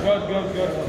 Good, good, good.